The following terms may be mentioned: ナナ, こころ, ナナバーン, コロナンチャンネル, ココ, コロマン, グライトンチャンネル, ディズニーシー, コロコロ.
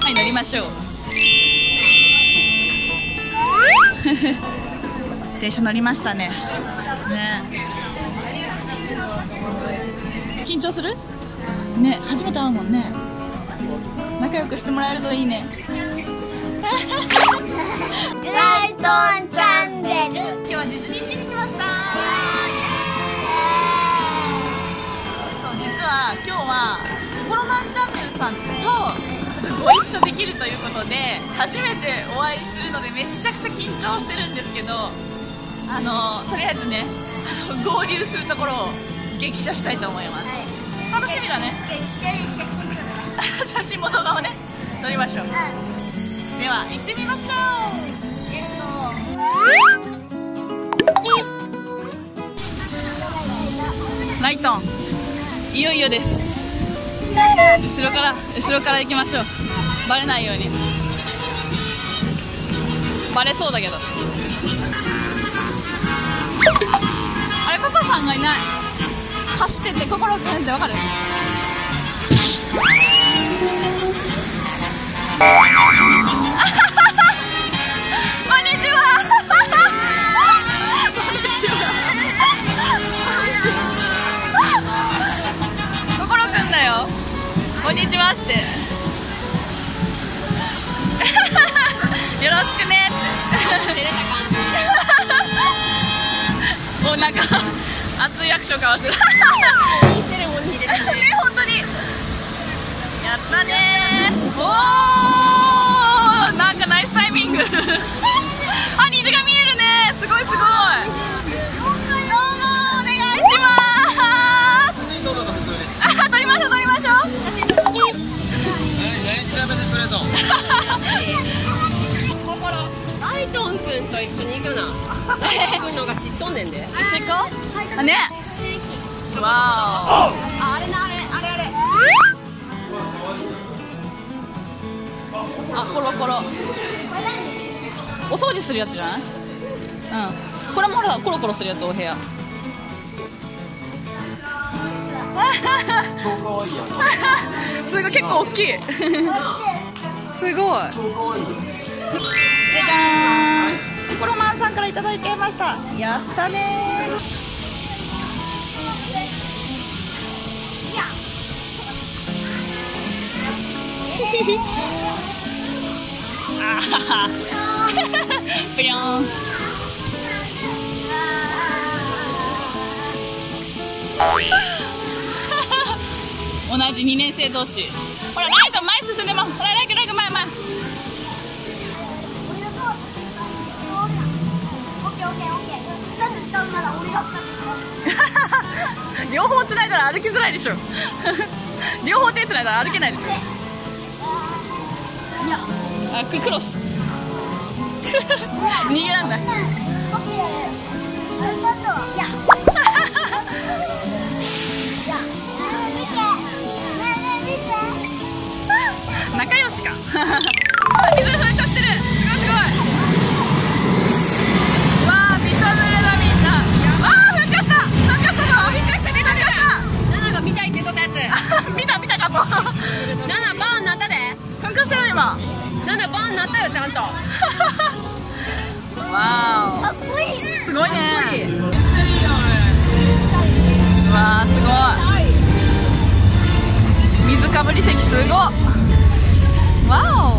はい、乗りましょう。電車乗りましたね。緊張する？ね、初めて会うもんね。仲良くしてもらえるといいね。グライトンチャンネル。今日はディズニーシーに来ました。実は今日はコロナンチャンネルさんとご一緒できるということで初めてお会いするのでめちゃくちゃ緊張してるんですけど、とりあえずね、合流するところを激写したいと思います。はい、楽しみだね。写真も動画もね、撮りましょう。では行ってみましょう。ライトン、いよいよです。後ろから行きましょう。バレないように。バレそうだけど。あれ、ココさんがいない。走ってって心を変えるってわかる？こんにちは。こんにちは。こころくんだよ。こんにちはして。よろしくねって。おなんか熱い役所かわす。いいセレモニーですね。ね、本当に。やったねー。おお、なんかナイスタイミング。あ、虹が見えるね。すごいすごい。撮りましょう撮りましょう。何調べてくれと。ライトンくんと一緒に行くな。ライトンくんのが知っとんねんで。一緒行こう。あね。わあ。あれなあれあれあれ。あコロコロ。お掃除するやつじゃない？うん。これもほらコロコロするやつお部屋。超可愛いやん。すごい結構大きい。すごい。超可愛いよ。じゃじゃん。コロマンさんからいただいちゃいました。やったねー。あはは。ぷよーん。同じ2年生同士。ほらライト前進んでも。ほらライト前。両方つないだら歩きづらいでしょ。両方手つないだら歩けないでしょ。いや、あ、クロス。逃げらんない。仲良しか。水噴射してる。すごいすごい。わあ、びしょ濡れだみんな。ああ、噴火した。噴火したの。噴火した出た出た。ナナが見たいって言ったやつ。見たかも。ナナバーンなったで。噴火したよ今。ナナバーンなったよちゃんと。わあ。すごいね。わあ、すごい。水かぶり席すごい。わお。